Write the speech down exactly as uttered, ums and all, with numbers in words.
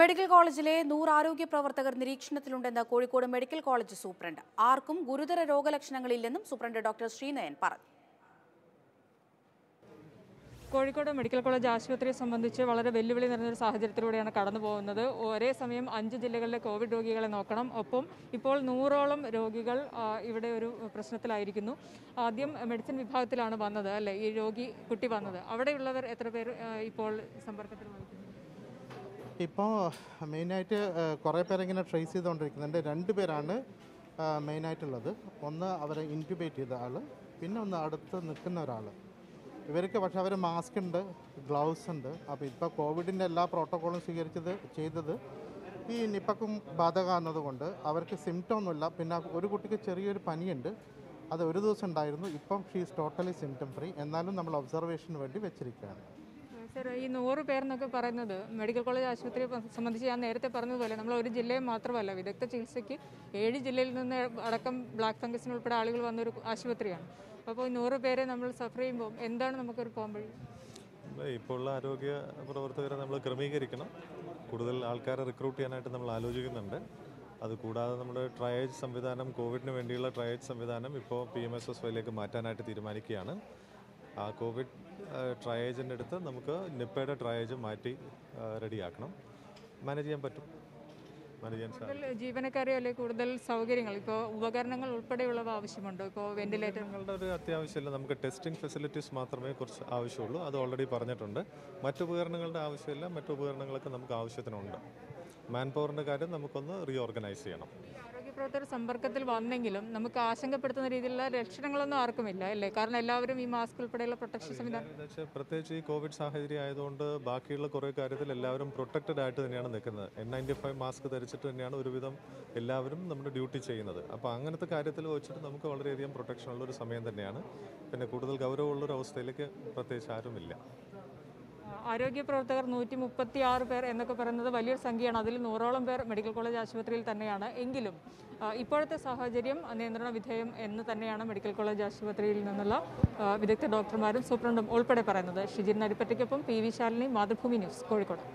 Medical കോളേജിലെ നൂറ് ആരോഗ്യ പ്രവർത്തകർ നിരീക്ഷണത്തിലുണ്ടെന്ന കോഴിക്കോട് മെഡിക്കൽ കോളേജ് സൂപ്രണ്ട്. ആർക്കും ഗുരുതര രോഗലക്ഷണങ്ങളില്ലെന്നും സൂപ്രണ്ട് ഡോക്ടർ ശ്രീനയൻ പറഞ്ഞു. കോഴിക്കോട് മെഡിക്കൽ കോളേജ് ആശുപത്രിയെ സംബന്ധിച്ച് വളരെ വെല്ലുവിളി നിറഞ്ഞൊരു സാഹചര്യത്തിലൂടെയാണ് കടന്നു പോകുന്നത്. ഒരേ സമയം അഞ്ച് ജില്ലകളിലെ കോവിഡ് രോഗികളെ നോക്കണം. ഒപ്പം ഇപ്പോൾ നൂറോളം രോഗികൾ ഇവിടെ ഒരു പ്രശ്നത്തിലായിരിക്കുന്നു. ആദ്യം മെഡിസിൻ വിഭാഗത്തിലാണ് വന്നത് അല്ലേ ഈ രോഗി കുട്ടി വന്നത്? അവിടെയുള്ളവർ എത്ര പേർ ഇപ്പോൾ സമ്പർക്കത്തിൽ വന്നിട്ടുണ്ട്? ഇപ്പോൾ മെയിനായിട്ട് കുറേ പേരെങ്ങനെ ട്രേസ് ചെയ്തുകൊണ്ടിരിക്കുന്നുണ്ട്. രണ്ട് പേരാണ് മെയിനായിട്ടുള്ളത്. ഒന്ന് അവരെ ഇൻക്യുബേറ്റ് ചെയ്ത ആൾ, പിന്നെ ഒന്ന് അടുത്ത് നിൽക്കുന്ന ഒരാൾ. ഇവർക്ക് പക്ഷേ അവർ മാസ്ക് ഉണ്ട്, ഗ്ലൗസ് ഉണ്ട്. അപ്പോൾ ഇപ്പോൾ കോവിഡിൻ്റെ എല്ലാ പ്രോട്ടോക്കോളും സ്വീകരിച്ചത് ചെയ്തത് ഈ നിപ്പക്കും ബാധകമാകുന്നത് കൊണ്ട് അവർക്ക് സിംറ്റം ഒന്നുമില്ല. പിന്നെ ഒരു കുട്ടിക്ക് ചെറിയൊരു പനിയുണ്ട്, അത് ഒരു ദിവസം ഉണ്ടായിരുന്നു. ഇപ്പം she is totally symptom free. എന്നാലും നമ്മൾ ഒബ്സർവേഷന് വേണ്ടി വെച്ചിരിക്കുകയാണ്. സാർ, ഈ നൂറ് പേരെന്നൊക്കെ പറയുന്നത് മെഡിക്കൽ കോളേജ് ആശുപത്രിയെ സംബന്ധിച്ച് ഞാൻ നേരത്തെ പറഞ്ഞതുപോലെ നമ്മൾ ഒരു ജില്ലയെ മാത്രമല്ല, വിദഗ്ധ ചികിത്സയ്ക്ക് ഏഴ് ജില്ലയിൽ നിന്ന് അടക്കം ബ്ലാക്ക് ഫംഗസിന് ഉൾപ്പെടെ ആളുകൾ വന്നൊരു ആശുപത്രിയാണ്. അപ്പോൾ നൂറ് പേരെ നമ്മൾ സഫർ ചെയ്യുമ്പോൾ എന്താണ് നമുക്കൊരു പോംവഴി? ഇപ്പോൾ ഉള്ള ആരോഗ്യ പ്രവർത്തകരെ നമ്മൾ ക്രമീകരിക്കണം. കൂടുതൽ ആൾക്കാരെ റിക്രൂട്ട് ചെയ്യാനായിട്ട് നമ്മൾ ആലോചിക്കുന്നുണ്ട്. അതുകൂടാതെ നമ്മുടെ ട്രയേജ് സംവിധാനം, കോവിഡിന് വേണ്ടിയുള്ള ട്രയേജ് സംവിധാനം ഇപ്പോൾ പി എം എസ് എസ് വൈയിലേക്ക് മാറ്റാനായിട്ട് തീരുമാനിക്കുകയാണ്. ആ കോവിഡ് ട്രയേജിൻ്റെ അടുത്ത് നമുക്ക് നിപ്പയുടെ ട്രയേജ് മാറ്റി റെഡിയാക്കണം. മാനേജ് ചെയ്യാൻ പറ്റും, മാനേജ് ചെയ്യാൻ സാധിക്കും. ജീവനക്കാരെ അല്ലെങ്കിൽ കൂടുതൽ സൗകര്യങ്ങൾ, ഇപ്പോൾ ഉപകരണങ്ങൾ ഉൾപ്പെടെയുള്ളവ ആവശ്യമുണ്ടോ? ഇപ്പോൾ വെന്റിലേറ്ററുകളുടെ ഒരു അത്യാവശ്യമില്ല. നമുക്ക് ടെസ്റ്റിംഗ് ഫെസിലിറ്റീസ് മാത്രമേ കുറച്ച് ആവശ്യമുള്ളൂ. അത് ഓൾറെഡി പറഞ്ഞിട്ടുണ്ട്. മറ്റുപകരണങ്ങളുടെ ആവശ്യമില്ല. മറ്റുപകരണങ്ങളൊക്കെ നമുക്ക് ആവശ്യത്തിനുണ്ട്. മാൻ പവറിൻ്റെ കാര്യം നമുക്കൊന്ന് റീഓർഗനൈസ് ചെയ്യണം. ആരോഗ്യപ്രവർത്തകർ സമ്പർക്കത്തിൽ വന്നെങ്കിലും നമുക്ക് ആശങ്കപ്പെടുത്തുന്ന രീതിയിലുള്ള ലക്ഷണങ്ങളൊന്നും ആർക്കുമില്ല അല്ലേ? കാരണം എല്ലാവരും ഈ മാസ്ക് ഉൾപ്പെടെയുള്ള പ്രൊട്ടക്ഷൻ സംവിധാനം, പ്രത്യേകിച്ച് ഈ കോവിഡ് സാഹചര്യം ആയതുകൊണ്ട് ബാക്കിയുള്ള കുറേ കാര്യത്തിൽ എല്ലാവരും പ്രൊട്ടക്റ്റഡ് ആയിട്ട് തന്നെയാണ് നിൽക്കുന്നത്. എൻ നയൻറ്റി ഫൈവ് മാസ്ക് ധരിച്ചിട്ട് തന്നെയാണ് ഒരുവിധം എല്ലാവരും നമ്മുടെ ഡ്യൂട്ടി ചെയ്യുന്നത്. അപ്പോൾ അങ്ങനത്തെ കാര്യത്തിൽ വെച്ചിട്ട് നമുക്ക് വളരെയധികം പ്രൊട്ടക്ഷൻ ഉള്ളൊരു സമയം തന്നെയാണ്. പിന്നെ കൂടുതൽ ഗൗരവമുള്ളൊരു അവസ്ഥയിലേക്ക് പ്രത്യേകിച്ച് ആരുമില്ല. ആരോഗ്യ പ്രവർത്തകർ നൂറ്റി മുപ്പത്തി ആറ് പേർ എന്നൊക്കെ പറയുന്നത് വലിയൊരു സംഖ്യയാണ്. അതിൽ നൂറോളം പേർ മെഡിക്കൽ കോളേജ് ആശുപത്രിയിൽ തന്നെയാണ്. എങ്കിലും ഇപ്പോഴത്തെ സാഹചര്യം നിയന്ത്രണ വിധേയം എന്ന് തന്നെയാണ് മെഡിക്കൽ കോളേജ് ആശുപത്രിയിൽ നിന്നുള്ള വിദഗ്ധ ഡോക്ടർമാരും സൂപ്രണ്ടും ഉൾപ്പെടെ പറയുന്നത്. ഷിജിൻ നരിപ്പറ്റയ്ക്കൊപ്പം P V Shalini, Mathrubhumi news, Kozhikode.